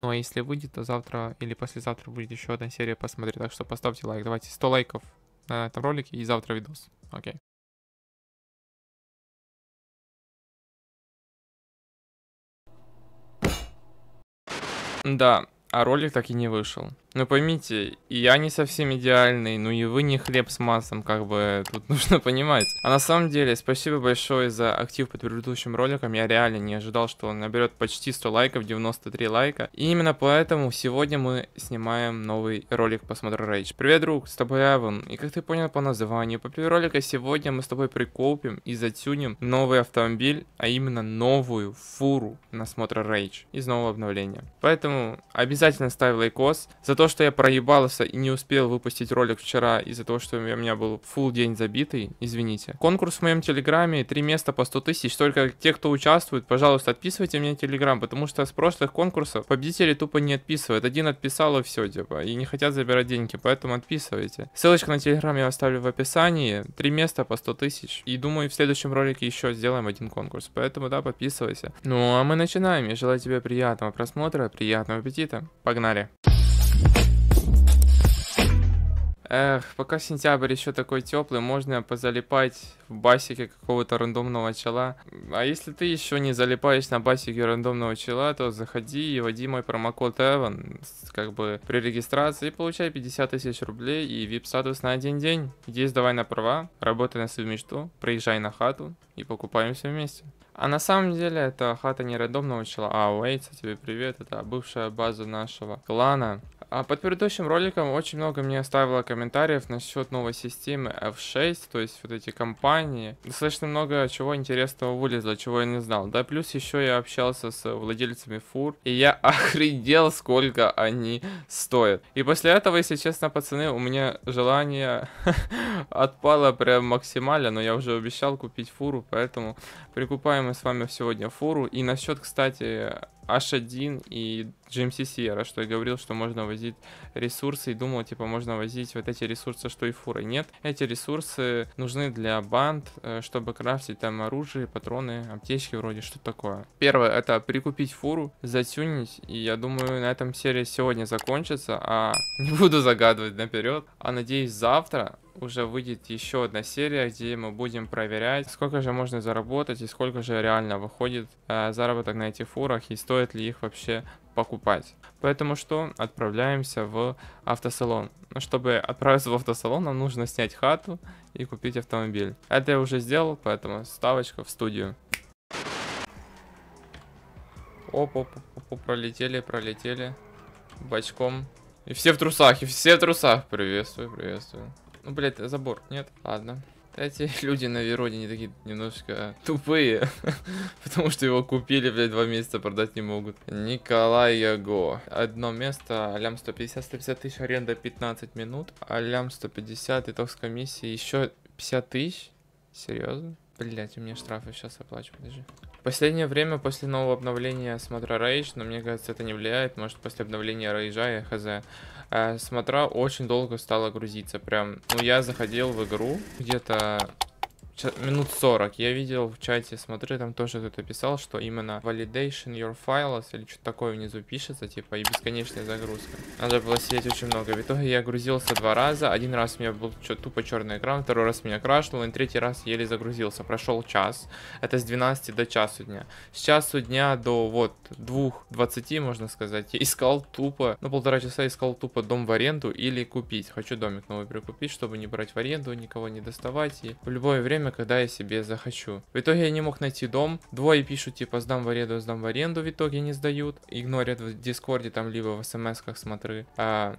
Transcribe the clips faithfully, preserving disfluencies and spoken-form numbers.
Ну а если выйдет, то завтра или послезавтра будет еще одна серия, посмотреть. Так что поставьте лайк. Давайте сто лайков на этом ролике, и завтра видос. Окей. Да, а ролик так и не вышел. Но поймите, и я не совсем идеальный, ну и вы не хлеб с маслом, как бы тут нужно понимать. А на самом деле, спасибо большое за актив под предыдущим роликом. Я реально не ожидал, что он наберет почти сто лайков, девяносто три лайка. И именно поэтому сегодня мы снимаем новый ролик по смотру Rage. Привет, друг, с тобой Евен. И как ты понял по названию, по первому ролика сегодня мы с тобой прикупим и затюним новый автомобиль, а именно новую фуру на смотр Rage из нового обновления. Поэтому обязательно ставь лайкос. За то, что я проебался и не успел выпустить ролик вчера из-за того, что у меня был фул день забитый, извините. Конкурс в моем телеграме, три места по сто тысяч, только те, кто участвует, пожалуйста, отписывайте мне телеграм, потому что с прошлых конкурсов победители тупо не отписывают, один отписал и все, типа, и не хотят забирать деньги, поэтому отписывайте. Ссылочку на телеграм я оставлю в описании, три места по сто тысяч, и думаю, в следующем ролике еще сделаем один конкурс, поэтому, да, подписывайся. Ну, а мы начинаем, я желаю тебе приятного просмотра, приятного аппетита, погнали. Эх, пока сентябрь еще такой теплый, можно позалипать в басике какого-то рандомного чела. А если ты еще не залипаешь на басике рандомного чела, то заходи и вводи мой промокод Евен, как бы при регистрации, получай пятьдесят тысяч рублей и ви ай пи-статус на один день. Здесь давай на права, работай на свою мечту, приезжай на хату и покупаемся вместе. А на самом деле, это хата не рандомного чела, а Уэйтса, тебе привет, это бывшая база нашего клана. А под предыдущим роликом очень много мне оставило комментариев насчет новой системы эф шесть, то есть вот эти компании. Достаточно много чего интересного вылезло, чего я не знал. Да, плюс еще я общался с владельцами фур, и я охренел, сколько они стоят. И после этого, если честно, пацаны, у меня желание отпало прям максимально, но я уже обещал купить фуру, поэтому прикупаем мы с вами сегодня фуру. И насчет, кстати, эйч один и джи эм си Sierra, что я говорил, что можно возить ресурсы, и думал, типа, можно возить вот эти ресурсы, что и фуры. Нет, эти ресурсы нужны для банд, чтобы крафтить там оружие, патроны, аптечки вроде, что такое. Первое, это прикупить фуру, затюнить, и я думаю, на этом серия сегодня закончится, а не буду загадывать наперед, а надеюсь, завтра уже выйдет еще одна серия, где мы будем проверять, сколько же можно заработать и сколько же реально выходит э, заработок на этих фурах и стоит ли их вообще покупать. Поэтому что? Отправляемся в автосалон. Но чтобы отправиться в автосалон, нам нужно снять хату и купить автомобиль. Это я уже сделал, поэтому ставочка в студию. Оп-оп-оп, пролетели, пролетели бочком. И все в трусах, и все в трусах. Приветствую, приветствую. Ну, блядь, забор, нет? Ладно. Эти люди на Вейроне не такие немножко тупые, потому что его купили, блядь, два месяца продать не могут. Николай Яго. Одно место, алям сто пятьдесят, сто пятьдесят тысяч, аренда пятнадцать минут, алям сто пятьдесят, итог с комиссии, еще пятьдесят тысяч? Серьезно? Блять, у меня штрафы сейчас оплачу, подожди. Последнее время после нового обновления смотра Rage, но мне кажется, это не влияет, может после обновления Rage, хз, э, смотра очень долго стала грузиться, прям, ну я заходил в игру где-то минут сорок, я видел в чате, смотрю, там тоже кто-то писал, что именно validation your files или что-то такое внизу пишется, типа, и бесконечная загрузка. Надо было сидеть очень много, в итоге я грузился два раза, один раз у меня был тупо черный экран, второй раз меня крашнуло, и третий раз еле загрузился, прошел час, это с двенадцати до часу дня. С часу дня до вот двух двадцати, можно сказать, я искал тупо, ну полтора часа искал тупо дом в аренду или купить, хочу домик новый прикупить, чтобы не брать в аренду, никого не доставать, и в любое время, когда я себе захочу. В итоге я не мог найти дом, двое пишут, типа, сдам в аренду, сдам в аренду, в итоге не сдают, игнорят в дискорде, там, либо в смс-ках, смотрю. А...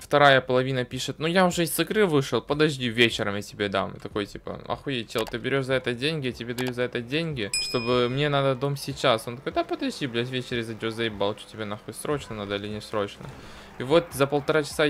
Вторая половина пишет, ну я уже из игры вышел, подожди, вечером я тебе дам. И такой, типа, охуеть, чел, ты берешь за это деньги, я тебе даю за это деньги, чтобы мне надо дом сейчас. Он такой, да подожди, блядь, вечером зайдешь, заебал, что тебе нахуй, срочно надо или не срочно. И вот за полтора часа...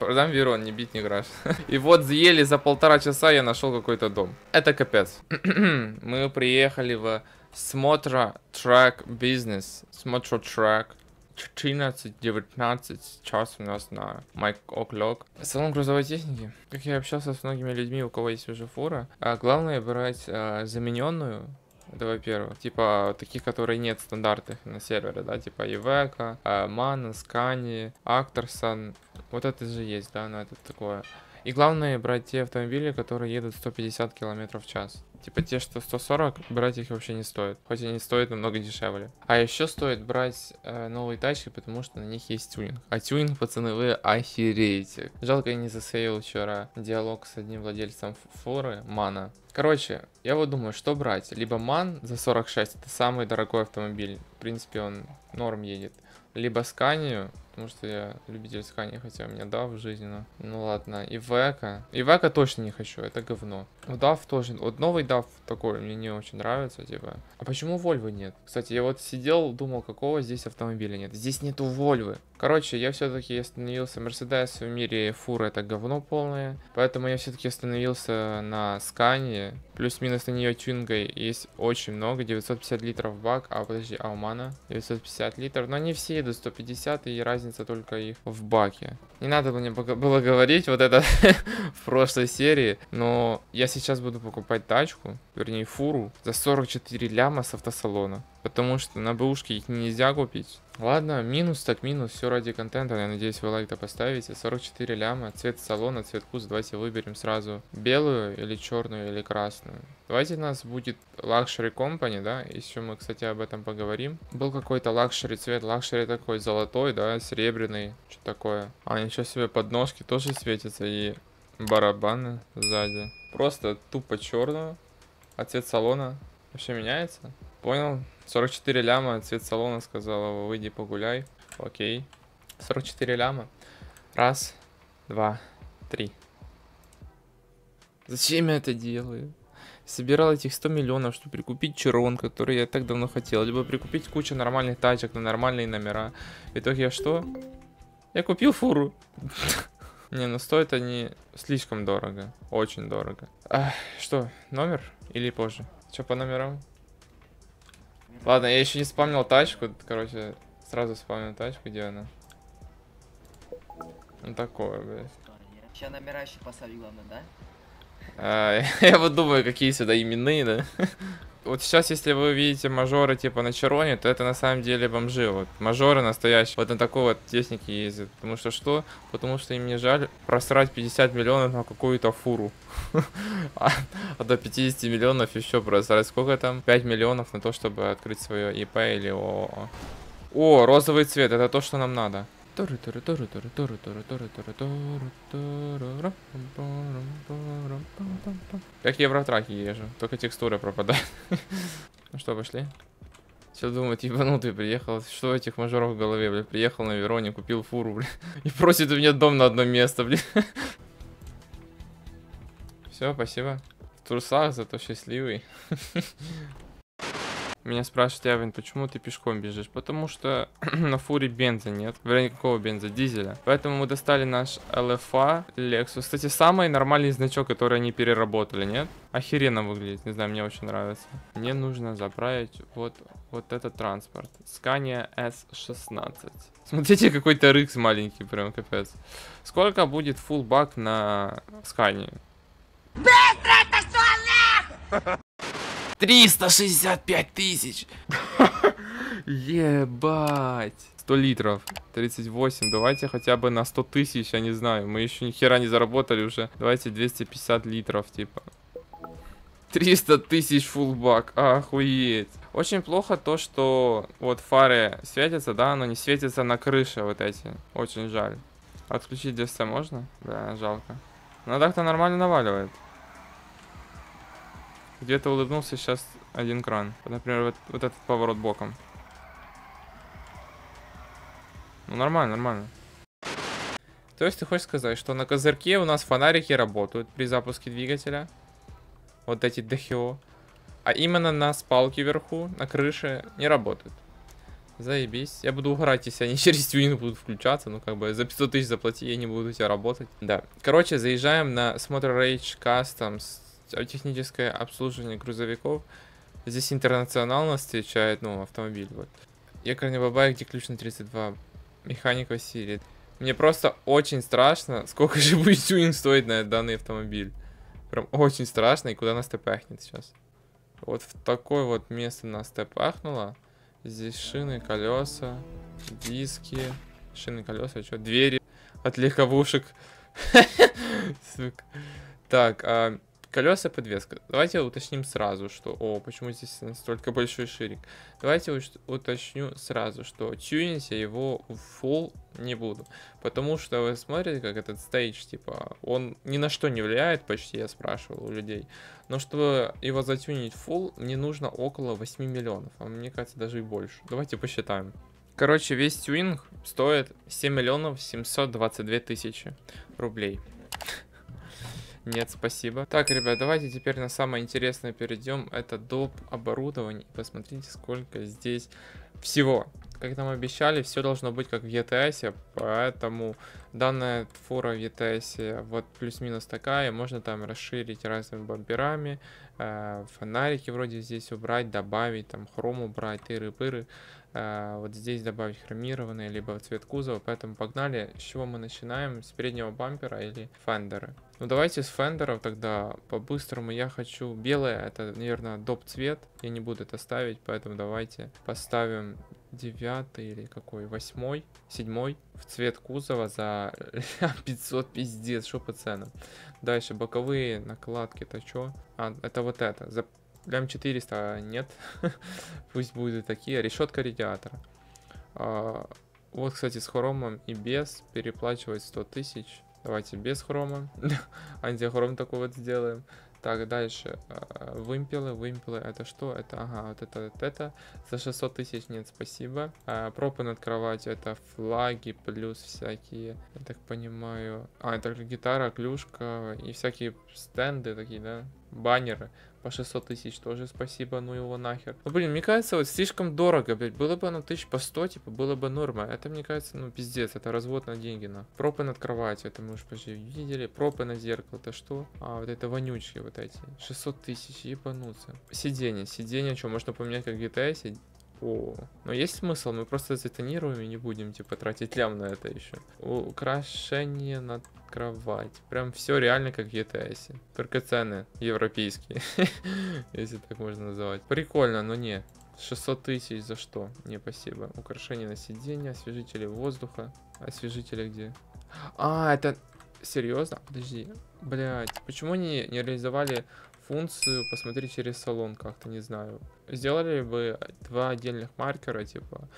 Продам Вейрон, не бить, не граш. И вот еле за полтора часа я нашел какой-то дом. Это капец. Мы приехали в Смотра Трак Бизнес. Смотра Трак. четырнадцать девятнадцать, час у нас на Майк Оклок. Салон грузовой техники. Как я общался с многими людьми, у кого есть уже фура. А главное брать а, замененную. Это во-первых. Типа таких, которые нет стандартных на сервере, да, типа Iveco, Mana, Scania, Actros. Вот это же есть, да, но это такое. И главное брать те автомобили, которые едут сто пятьдесят километров в час. Типа те, что сто сорок, брать их вообще не стоит. Хоть они стоят намного дешевле. А еще стоит брать э, новые тачки, потому что на них есть тюнинг. А тюнинг, пацаны, вы охереете. Жалко, я не засеял вчера диалог с одним владельцем фуры, Мана. Короче, я вот думаю, что брать. Либо Ман за сорок шесть, это самый дорогой автомобиль. В принципе, он норм едет. Либо Сканию, потому что я любитель Скании, хотя у меня Дав в жизни, но... Ну ладно, Iveco. Iveco точно не хочу, это говно. Дав тоже, вот новый Дав такой, мне не очень нравится, типа. А почему Volvo нет? Кстати, я вот сидел, думал, какого здесь автомобиля нет. Здесь нету Volvo. Короче, я все-таки остановился, Mercedes в мире фуры это говно полное, поэтому я все-таки остановился на Scania. Плюс-минус на нее тюнинга есть очень много, девятьсот пятьдесят литров бак, а подожди, а у Мана девятьсот пятьдесят литров, но они все едут сто пятьдесят, и разница только их в баке. Не надо мне было говорить вот это в прошлой серии, но я сейчас буду покупать тачку, вернее фуру, за сорок четыре ляма с автосалона, потому что на бэушке их нельзя купить. Ладно, минус так минус, все ради контента, я надеюсь, вы лайк-то поставите. сорок четыре ляма, цвет салона, цвет вкус, давайте выберем сразу белую или черную или красную. Давайте у нас будет лакшери компани, да, еще мы, кстати, об этом поговорим. Был какой-то лакшери цвет, лакшери такой золотой, да, серебряный, что такое. А, ничего себе, подножки тоже светятся и барабаны сзади. Просто тупо черную, а цвет салона вообще меняется? Понял? сорок четыре ляма, цвет салона, сказала, выйди погуляй. Окей. сорок четыре ляма. Раз, два, три. Зачем я это делаю? Собирал этих сто миллионов, чтобы прикупить Cheron, который я так давно хотел. Либо прикупить кучу нормальных тачек на нормальные номера. В итоге я что? Я купил фуру. Не, ну стоят они слишком дорого. Очень дорого. Что, номер? Или позже? Что по номерам? Ладно, я еще не спамнил тачку, короче, сразу спамнил тачку, где она? Ну такое, блядь. Сейчас номера еще поставить, главное, да? А, я вот думаю, какие сюда именные, да? Вот сейчас, если вы видите мажоры типа на Чероне, то это на самом деле бомжи, вот, мажоры настоящие, вот на такой вот технике ездят, потому что что? Потому что им не жаль просрать пятьдесят миллионов на какую-то фуру, а до пятидесяти миллионов еще просрать, сколько там? пять миллионов на то, чтобы открыть свое ИП или ООО. О, розовый цвет, это то, что нам надо. Как я в Евротраке езжу, только текстура пропадает. Ну что, пошли? Все думают, ебанутый приехал. Что у этих мажоров в голове, бля? Приехал на Вероне, купил фуру, бля. И просит у меня дом на одно место, бля. Все, спасибо. В трусах, зато счастливый. Меня спрашивает Евен, почему ты пешком бежишь? Потому что на фуре бенза нет. Вернее, какого бенза? Дизеля. Поэтому мы достали наш эл эф а Lexus. Кстати, самый нормальный значок, который они переработали, нет? Охеренно выглядит. Не знаю, мне очень нравится. Мне нужно заправить вот, вот этот транспорт. Scania эс шестнадцать. Смотрите, какой-то рыкс маленький, прям капец. Сколько будет full бак на Scania? Быстро это все нахуй! триста шестьдесят пять тысяч. Ебать. сто литров. тридцать восемь. Давайте хотя бы на сто тысяч, я не знаю. Мы еще ни хера не заработали уже. Давайте двести пятьдесят литров, типа. триста тысяч фулбак. Охуеть. Очень плохо то, что вот фары светятся, да, но не светятся на крыше вот эти. Очень жаль. Отключить ди эс можно? Да, жалко. Но так-то нормально наваливает. Где-то улыбнулся сейчас один кран. Например, вот, вот этот поворот боком. Ну, нормально, нормально. То есть ты хочешь сказать, что на козырьке у нас фонарики работают при запуске двигателя. Вот эти ДХО. А именно на спалке вверху, на крыше, не работают. Заебись. Я буду угорать, если они через тюнинг будут включаться. Ну, как бы, за пятьсот тысяч заплати, я не буду у тебя работать. Да. Короче, заезжаем на смотр Rage Customs. Техническое обслуживание грузовиков. Здесь интернационал нас встречает, ну, автомобиль, вот. Якорный бабай, где ключ на тридцать два. Механик Василий. Мне просто очень страшно, сколько же будет тюнинг стоить на данный автомобиль. Прям очень страшно, и куда нас-то пахнет сейчас. Вот в такое вот место нас тэпахнуло. Здесь шины, колеса, диски. Шины, колеса, что? Двери от легковушек. Так, колеса, подвеска. Давайте уточним сразу, что... О, почему здесь настолько большой ширик? Давайте уточню сразу, что тюнить я его в фулл не буду. Потому что вы смотрите, как этот стейдж, типа, он ни на что не влияет почти, я спрашивал у людей. Но чтобы его затюнить в фулл, мне нужно около восьми миллионов. А мне кажется, даже и больше. Давайте посчитаем. Короче, весь тюнинг стоит семь миллионов семьсот двадцать две тысячи рублей. Нет, спасибо. Так, ребят, давайте теперь на самое интересное перейдем. Это доп. Оборудование. Посмотрите, сколько здесь всего. Как нам обещали, все должно быть как в и ти эс. Поэтому данная фура в и ти эс вот плюс-минус такая. Можно там расширить разными бамперами. Э, фонарики вроде здесь убрать, добавить. Там хром убрать, тыры-пыры. Э, вот здесь добавить хромированные, либо цвет кузова. Поэтому погнали. С чего мы начинаем? С переднего бампера или фендера? Ну давайте с фендеров тогда по-быстрому. Я хочу белое. Это, наверное, доп. Цвет. Я не буду это ставить. Поэтому давайте поставим... девятый или какой? Восьмой? Седьмой? В цвет кузова за пятьсот, пиздец, шо по ценам. Дальше, боковые накладки, то чё? А, это вот это. За лям четыреста нет. Пусть будут такие. Решетка радиатора. А, вот, кстати, с хромом и без. Переплачивать сто тысяч. Давайте без хрома. Антихром такой вот сделаем. Так, дальше, вымпелы, вымпелы, это что? Это, ага, вот это, вот это, за шестьсот тысяч, нет, спасибо. А, пропы над кроватью, это флаги, плюс всякие, я так понимаю, а, это гитара, клюшка и всякие стенды такие, да, баннеры. По шестьсот тысяч тоже спасибо, ну его нахер. Ну блин, мне кажется, вот слишком дорого, блядь. Было бы оно тысяч по сто, типа, было бы норма. Это, мне кажется, ну пиздец, это развод на деньги, на. Пропы над кроватью, это мы уже почти видели. Пропы на зеркало, это что? А, вот это вонючки вот эти. шестьсот тысяч, ебануться. Сиденье, сиденье, что, можно поменять как в джи ти эй? О, но есть смысл, мы просто затонируем и не будем, типа, тратить лям на это еще. Украшение на кровать. Прям все реально как в джи ти эс. Только цены европейские, если так можно называть. Прикольно, но не. шестьсот тысяч за что? Не, спасибо. Украшение на сиденье, освежители воздуха. Освежители где? А, это... Серьезно? Подожди. Блять, почему они не реализовали... функцию посмотри через салон, как-то не знаю. Сделали бы два отдельных маркера, типа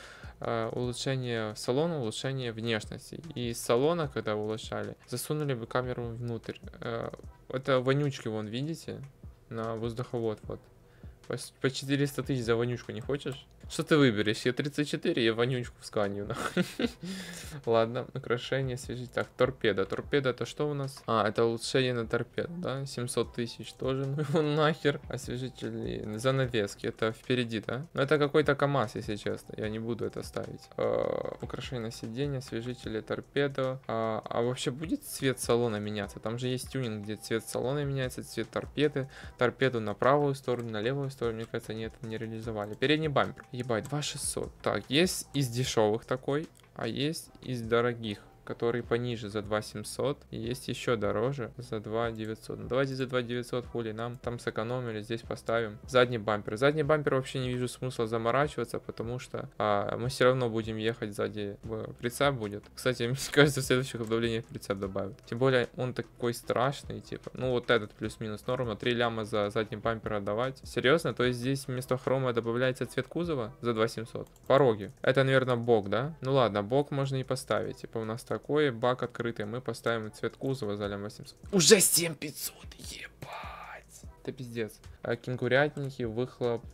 э, улучшение салона, улучшение внешности. И из салона, когда улучшали, засунули бы камеру внутрь. Э, это вонючки, вон, видите? На воздуховод, вот. По, по четыреста тысяч за вонючку не хочешь? Что ты выберешь? Я тридцать четыре, я вонючку в Сканию. Ладно, украшение, свежить. Так, торпеда. Торпеда это что у нас? А, это улучшение на торпед, да? семьсот тысяч тоже. Ну его нахер. Освежители, занавески. Это впереди, да? Но это какой-то КамАЗ, если честно. Я не буду это ставить. Украшение на сиденье, освежители, торпеда. А вообще будет цвет салона меняться? Там же есть тюнинг, где цвет салона меняется, цвет торпеды. Торпеду на правую сторону, на левую сторону. Мне кажется, они это не реализовали. Передний бампер. Ебать, два шестьсот. Так, есть из дешевых такой, а есть из дорогих, который пониже за два семьсот. И есть еще дороже за два девятьсот. Ну, давайте за два девятьсот, хули, нам там сэкономили, здесь поставим. Задний бампер. Задний бампер вообще не вижу смысла заморачиваться, потому что а, мы все равно будем ехать сзади. Прицеп будет. Кстати, мне кажется, в следующих обновлениях прицеп добавят. Тем более, он такой страшный, типа. Ну, вот этот плюс-минус норма. три ляма за задний бампер отдавать. Серьезно? То есть здесь вместо хрома добавляется цвет кузова за два семьсот? Пороги. Это, наверное, бок, да? Ну ладно, бок можно и поставить. Типа у нас такой бак открытый, мы поставим цвет кузова за восемьсот. Уже семь пятьсот, ебать. Это пиздец. Кенгурятники, выхлоп,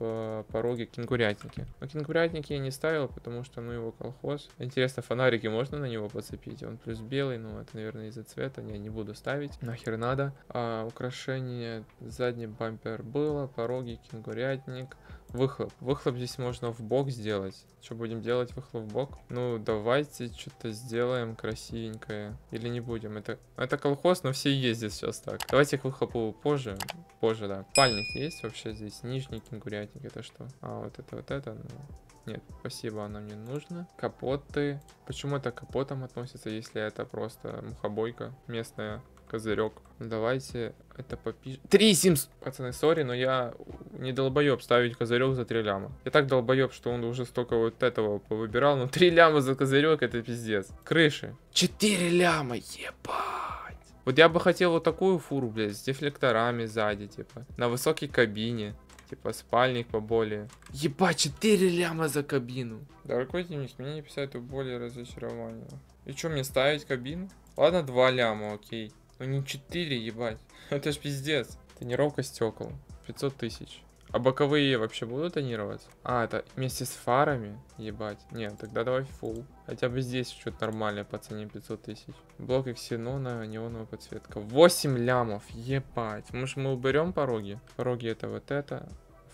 пороги, кенгурятники. Но кенгурятники я не ставил, потому что, ну, его колхоз. Интересно, фонарики можно на него подцепить? Он плюс белый, но это, наверное, из-за цвета. Не, не буду ставить. Нахер надо. А, украшение, задний бампер было, пороги, кенгурятник. Выхлоп. Выхлоп здесь можно в бок сделать. Что будем делать? Выхлоп в бок? Ну, давайте что-то сделаем красивенькое. Или не будем. Это, это колхоз, но все ездят сейчас так. Давайте к выхлопу позже. Позже, да. Пальник есть вообще здесь? Нижний кенгурятник. Это что? А, вот это, вот это. Ну, нет, спасибо, оно мне нужно. Капоты. Почему это к капотам относится, если это просто мухобойка местная? Козырек. Давайте это попишем. три семьсот. Пацаны, сори, но я не долбоеб ставить козырек за три ляма. Я так долбоеб, что он уже столько вот этого повыбирал, но три ляма за козырек — это пиздец. Крыши. четыре ляма, ебать. Вот я бы хотел вот такую фуру, блядь, с дефлекторами сзади, типа, на высокой кабине. Типа спальник поболее. Ебать, четыре ляма за кабину. Дорогой Денис, мне не писать более разочарование. И что, мне ставить кабину? Ладно, два ляма, окей. Но не четыре, ебать. Это ж пиздец. Тонировка стекол. пятьсот тысяч. А боковые вообще будут тонировать? А, это вместе с фарами? Ебать. Нет, тогда давай фул. Хотя бы здесь что-то нормальное по цене пятьсот тысяч. Блок ксенона, неоновая подсветка. восемь лямов, ебать. Может, мы уберем пороги? Пороги — это вот это.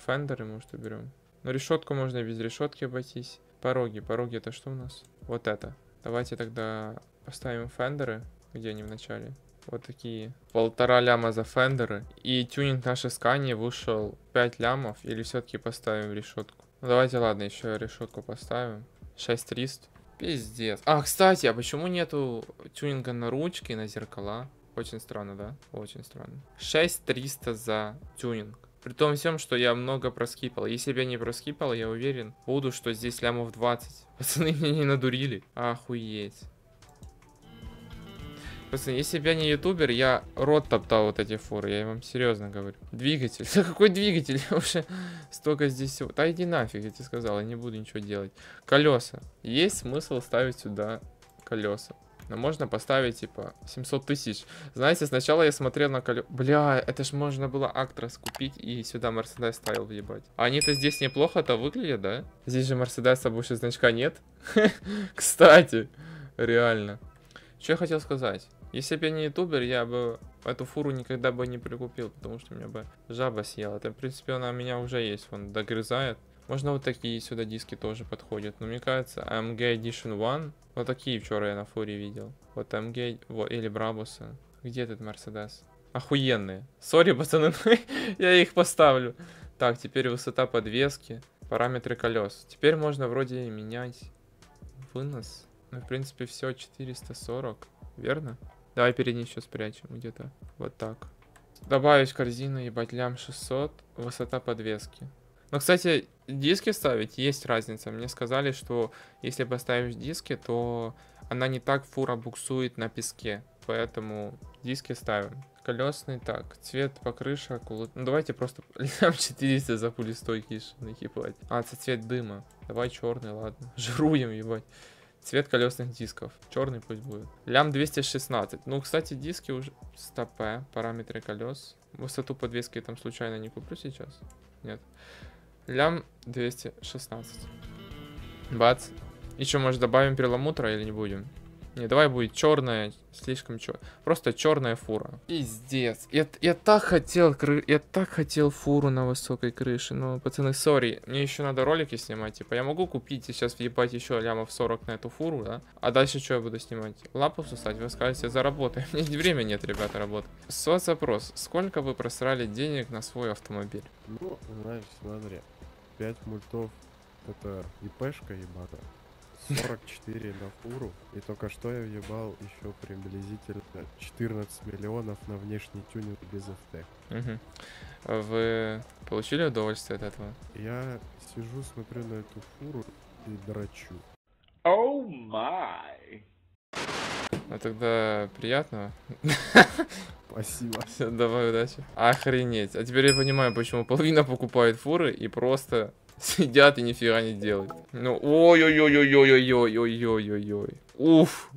Фендеры, может, уберем. Но решетку можно без решетки обойтись. Пороги, пороги — это что у нас? Вот это. Давайте тогда поставим фендеры. Где они в начале? Вот такие. Полтора ляма за фендеры. И тюнинг нашей Scania вышел пять лямов. Или все-таки поставим решетку? Ну, давайте, ладно, еще решетку поставим. шесть триста. Пиздец. А, кстати, а почему нету тюнинга на ручки, на зеркала? Очень странно, да? Очень странно. шесть триста за тюнинг. При том всем, что я много проскипал. Если бы я не проскипал, я уверен буду, что здесь лямов двадцать. Пацаны меня не надурили. Охуеть. Пацаны, если бы я не ютубер, я рот топтал вот эти фуры, я вам серьезно говорю. Двигатель. Да какой двигатель? Я уже столько здесь всего. Да иди нафиг, я тебе сказал, я не буду ничего делать. Колеса. Есть смысл ставить сюда колеса. Но можно поставить, типа, семьсот тысяч. Знаете, сначала я смотрел на колеса. Бля, это ж можно было Actros купить и сюда Mercedes ставил, въебать. А они-то здесь неплохо-то выглядят, да? Здесь же Mercedes больше значка нет. Кстати, реально. Что я хотел сказать? Если бы я не ютубер, я бы эту фуру никогда бы не прикупил, потому что меня бы жаба съела. Это, в принципе, она у меня уже есть, вон, догрызает. Можно вот такие сюда диски тоже подходят. Но мне кажется, А М Г Эдишн один, вот такие вчера я на фуре видел. Вот А М Г, вот, или Брабуса. Где этот Мерседес? Охуенные. Сори, пацаны, я их поставлю. Так, теперь высота подвески, параметры колес. Теперь можно вроде менять вынос. Ну, в принципе, все, четыреста сорок, верно? Давай перед ней еще спрячем где-то. Вот так. Добавить в корзину, ебать, лям шестьсот, высота подвески. Но, кстати, диски ставить есть разница. Мне сказали, что если поставишь диски, то она не так фура буксует на песке. Поэтому диски ставим. Колесный, так, цвет покрышек. Ну, давайте просто лям четыреста за пулестойки, ебать. А, это цвет дыма. Давай черный, ладно. Жруем, ебать. Цвет колесных дисков. Черный пусть будет. Лям двести шестнадцать. Ну, кстати, диски уже... Стопе. Параметры колес. Высоту подвески я там случайно не куплю сейчас? Нет. Лям двести шестнадцать. Бац. Еще, может, добавим перламутра или не будем? Не, давай будет черная. Слишком черная. Просто черная фура. Пиздец. Я, я так хотел... Я так хотел фуру на высокой крыше. Но, пацаны, сори. Мне еще надо ролики снимать. Типа, я могу купить и сейчас въебать еще лямов сорок на эту фуру, да? А дальше что я буду снимать? Лапу всосать? Вы скажете, заработай. Мне времени нет, ребята, работать. Соцопрос. Сколько вы просрали денег на свой автомобиль? Ну, знаешь, смотри. пять мультов. Это ИПшка ебата. сорок четыре на фуру. И только что я въебал еще приблизительно четырнадцать миллионов на внешний тюнинг без эф тэ. Угу. Вы получили удовольствие от этого? Я сижу, смотрю на эту фуру и дрочу. Оу май! А тогда приятного. Спасибо. Все, давай, удачи. Охренеть. А теперь я понимаю, почему половина покупает фуры и просто... Сидят и нифига не делают. Ну, ой-ой-ой-ой-ой-ой-ой-ой-ой-ой. Уф.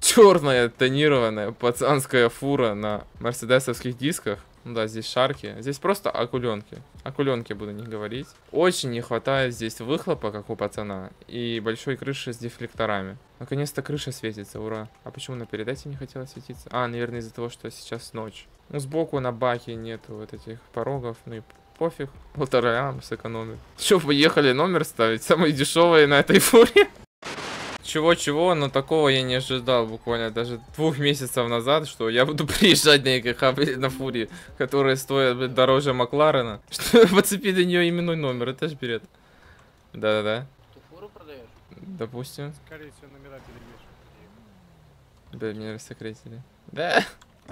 Черная тонированная пацанская фура на мерседесовских дисках. Ну да, здесь шарки. Здесь просто окуленки. Окуленки буду не говорить. Очень не хватает здесь выхлопа, как у пацана. И большой крыши с дефлекторами. Наконец-то крыша светится, ура. А почему на передаче не хотела светиться? А, наверное, из-за того, что сейчас ночь. Ну, сбоку на баке нету вот этих порогов. Ну и... Пофиг, полтора ляма сэкономит. Че, поехали номер ставить? Самые дешевые на этой фуре. Чего-чего, но такого я не ожидал буквально даже двух месяцев назад, что я буду приезжать на ЭКХ, блядь, на фуре, которая стоит, блядь, дороже Макларена. Что подцепи до нее именной номер, это ж бред. Да-да-да. Ты фуру продаешь? Допустим. Скорее всего, номера перемешивают. Блядь, меня рассекретили. Да.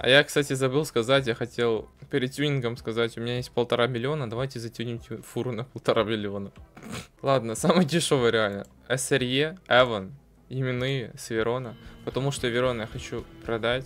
А я, кстати, забыл сказать, я хотел перед тюнингом сказать, у меня есть полтора миллиона, давайте затюним фуру на полтора миллиона. Ладно, самый дешевый реально. эс эр е, Евен, именные с Вейрона, потому что Вейрон я хочу продать.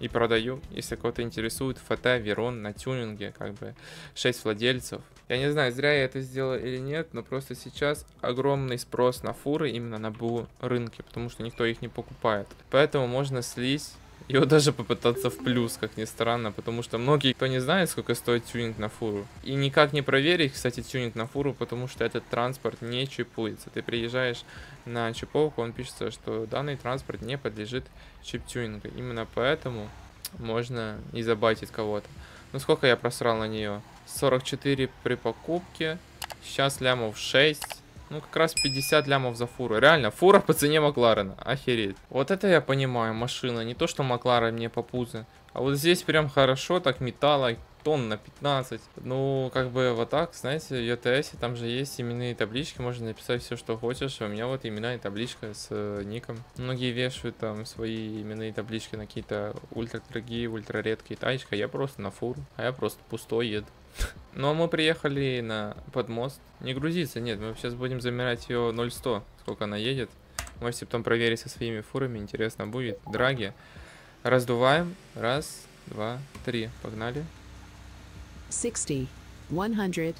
И продаю, если кого-то интересует, фото Вейрон на тюнинге, как бы шесть владельцев. Я не знаю, зря я это сделал или нет, но просто сейчас огромный спрос на фуры именно на БУ рынке, потому что никто их не покупает. Поэтому можно слить и вот даже попытаться в плюс, как ни странно, потому что многие, кто не знает, сколько стоит тюнинг на фуру. И никак не проверить, кстати, тюнинг на фуру, потому что этот транспорт не чипуется. Ты приезжаешь на чиповку, он пишется, что данный транспорт не подлежит чип-тюнингу. Именно поэтому можно и забайтить кого-то. Ну сколько я просрал на нее? сорок четыре при покупке, сейчас лямов шесть. Ну, как раз пятьдесят лямов за фуру. Реально, фура по цене Макларена. Охереть. Вот это я понимаю, машина. Не то, что Макларен мне попузы. А вот здесь прям хорошо, так металла тонн на пятнадцать. Ну, как бы вот так, знаете, в и ти эс там же есть именные таблички. Можно написать все, что хочешь. У меня вот именная табличка с э, ником. Многие вешают там свои именные таблички на какие-то ультра дорогие, ультра редкие тачки. Я просто на фуру. А я просто пустой еду. Но мы приехали на подмост. Не грузится, нет, мы сейчас будем замерять ее ноль сто, сколько она едет. Можете потом проверить со своими фурами, интересно будет. Драги. Раздуваем. Раз, два, три. Погнали. шестьдесят, сто.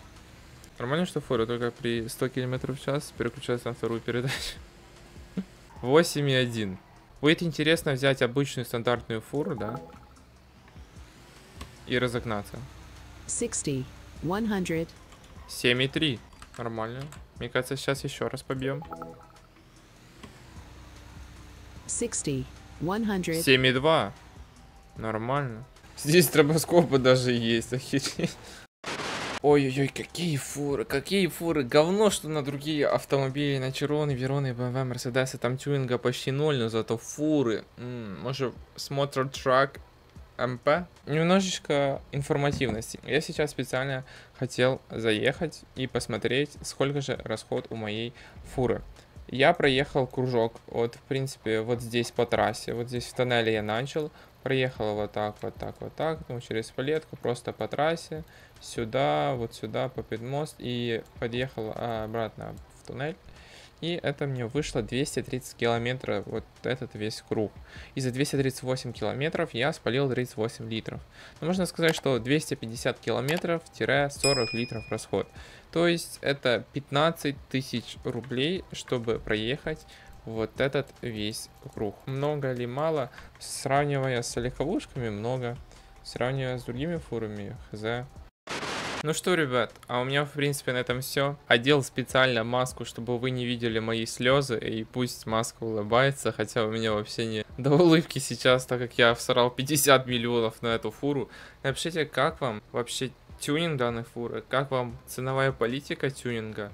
Нормально, что фура только при ста километров в час переключается на вторую передачу. восемь и один. Будет интересно взять обычную стандартную фуру, да? И разогнаться. шестьдесят, сто. семь и три. Нормально. Мне кажется, сейчас еще раз побьем. семь и два. Нормально. Здесь стробоскопы даже есть. Охереть. Ой-ой-ой, какие фуры, какие фуры. Говно, что на другие автомобили, на Чероны, Вейроны, бэ эм вэ, Мерседесы, там тюнинга почти ноль, но зато фуры. М-м, может, смотр трак МП. Немножечко информативности. Я сейчас специально хотел заехать и посмотреть, сколько же расход у моей фуры. Я проехал кружок, вот в принципе вот здесь по трассе, вот здесь в тоннеле я начал, проехал вот так, вот так, вот так, ну, через палетку, просто по трассе, сюда, вот сюда, по подмост и подъехал обратно в туннель. И это мне вышло двести тридцать километров, вот этот весь круг. И за двести тридцать восемь километров я спалил тридцать восемь литров. Но можно сказать, что двести пятьдесят километров-сорок литров расход. То есть это пятнадцать тысяч рублей, чтобы проехать вот этот весь круг. Много ли мало? Сравнивая с легковушками, много. Сравнивая с другими фурами, хз. Ну что, ребят, а у меня, в принципе, на этом все. Одел специально маску, чтобы вы не видели мои слезы, и пусть маска улыбается, хотя у меня вообще не до улыбки сейчас, так как я всрал пятьдесят миллионов на эту фуру. Напишите, как вам вообще тюнинг данной фуры, как вам ценовая политика тюнинга.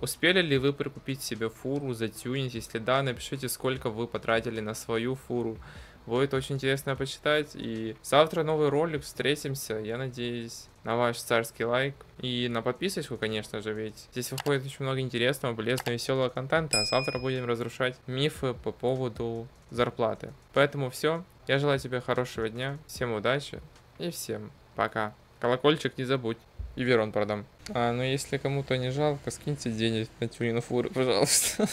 Успели ли вы прикупить себе фуру, затюнить? Если да, напишите, сколько вы потратили на свою фуру. Будет очень интересно почитать. И завтра новый ролик, встретимся. Я надеюсь на ваш царский лайк и на подписочку, конечно же, ведь здесь выходит очень много интересного, полезного, веселого контента. А завтра будем разрушать мифы по поводу зарплаты. Поэтому все. Я желаю тебе хорошего дня, всем удачи и всем пока. Колокольчик не забудь. И Вейрон продам. А, ну если кому-то не жалко, скиньте денег на тюнинг фуры, пожалуйста.